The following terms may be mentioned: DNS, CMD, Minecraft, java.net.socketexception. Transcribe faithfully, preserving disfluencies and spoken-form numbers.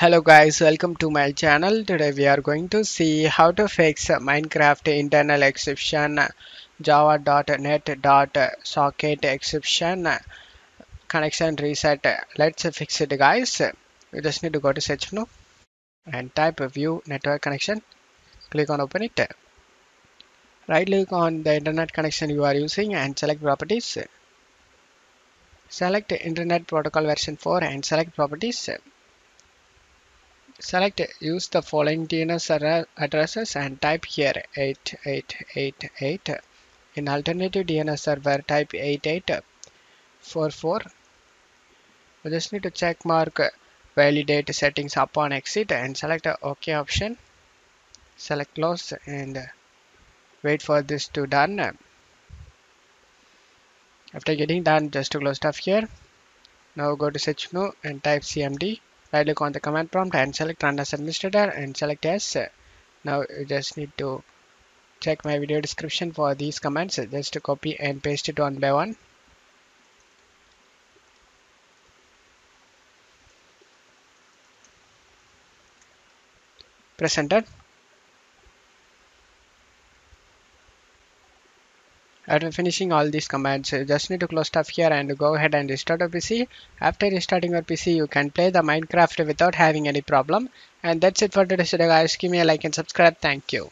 Hello guys, welcome to my channel. Today we are going to see how to fix Minecraft internal exception java dot net dot socket exception connection reset. Let's fix it guys. You just need to go to search menu and type view network connection. Click on open it. Right click on the internet connection you are using and select properties. Select internet protocol version four and select properties. Select use the following D N S addresses and type here eight eight eight eight. In alternative D N S server type eight eight four four. You just need to check mark validate settings upon exit and select OK option. Select close and wait for this to done. After getting done, just to close stuff here. Now go to search menu and type C M D. Right click on the command prompt and select run as administrator and select yes. Now you just need to check my video description for these commands. Just to copy and paste it one by one. Press enter. After finishing all these commands, you just need to close stuff here and go ahead and restart your P C. After restarting your P C, you can play the Minecraft without having any problem. And that's it for today's video guys. Give me a like and subscribe. Thank you.